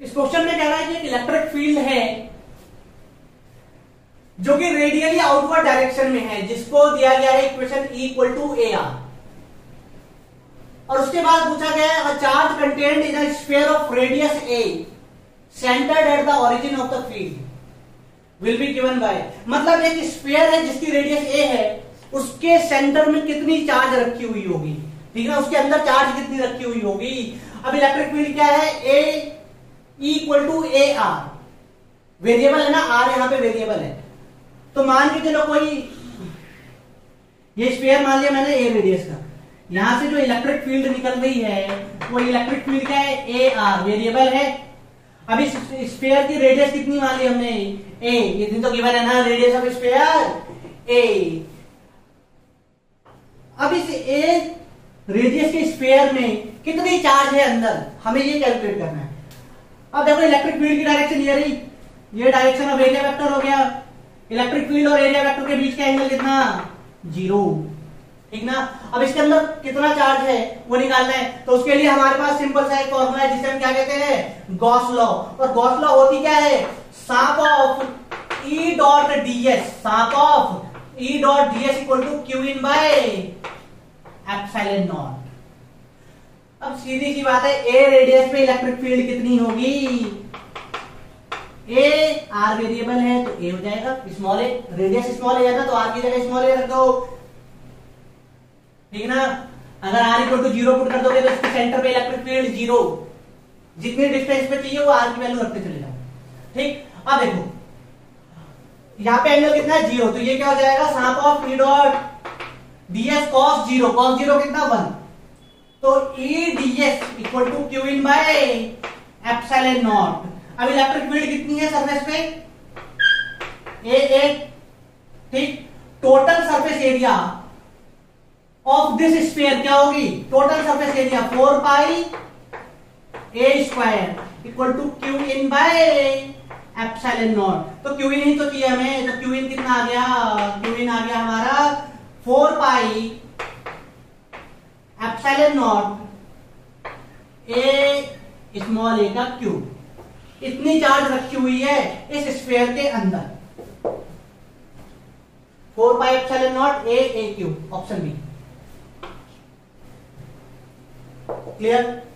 इस क्वेश्चन में कह रहा है कि एक इलेक्ट्रिक फील्ड है जो कि रेडियली आउटवर्ड डायरेक्शन में है, जिसको दिया गया है equation equal to A R, और उसके बाद पूछा गया है a charge contained in a sphere of radius A centred at the origin of the field will be given by. मतलब एक स्फीयर है जिसकी रेडियस ए है, उसके सेंटर में कितनी चार्ज रखी हुई होगी, ठीक है, उसके अंदर चार्ज कितनी रखी हुई होगी। अब इलेक्ट्रिक फील्ड क्या है, ए equal to A R, variable है ना, आर यहां पे वेरिएबल है, तो मान के चलो कोई ये स्फीयर मान लिया मैंने ए रेडियस का, यहां से जो इलेक्ट्रिक फील्ड निकल रही है वो इलेक्ट्रिक फील्ड क्या है, ए आर, वेरिएबल है। अब इस स्फीयर की रेडियस कितनी मान ली हमने, ए, ये दिन तो गिवन है ना, रेडियस ऑफ स्फीयर ए। अब इस ए रेडियस के स्फीयर में कितनी चार्ज है अंदर, हमें ये कैलकुलेट करना है। अब देखो इलेक्ट्रिक फील्ड की डायरेक्शन ये रही, ये डायरेक्शन ऑफ एरिया वेक्टर हो गया, इलेक्ट्रिक फील्ड और एरिया वेक्टर के बीच का एंगल कितना, जीरो, ठीक ना। अब इसके अंदर कितना चार्ज है वो निकालना है, तो उसके लिए हमारे पास सिंपल सा एक फॉर्मूला है जिसे हम क्या कहते हैं, गॉस लॉ। और गॉस लॉ होती क्या है, sum of E dot DS, sum of E dot DS equal to Q in by epsilon naught. अब सीधी सी बात है, ए रेडियस पे इलेक्ट्रिक फील्ड कितनी होगी, ए आर वेरिएबल है तो ए हो जाएगा, स्मॉल ए, रेडियस स्मॉल है तो आर की जगह स्मॉल ए रख दो, ठीक ना। अगर are equal to zero put कर दोगे तो इसके सेंटर पे इलेक्ट्रिक फील्ड जीरो, जितनी डिस्टेंस पे चाहिए वो आर की वैल्यू रखते चले जाओ, ठीक। अब देखो यहाँ पे एंगल कितना है, जीरो, तो ये क्या हो जाएगा, sum of E dot DS cos zero, cos zero कितना, वन, तो E DS equal to Q in by epsilon naught. अब इलेक्ट्रिक फील्ड कितनी है सरफेस पे, ए, ठीक। Total surface area of this sphere क्या होगी, total surface area 4 pi A square equal to Q in by epsilon naught. तो Q in ही तो किया हमें, तो क्यू इन कितना आ गया, क्यू इन आ गया हमारा 4 pi epsilon naught a small a का क्यूब। इतनी चार्ज रखी हुई है इस स्फीयर के अंदर, 4 pi epsilon naught a cube, option B. Clear.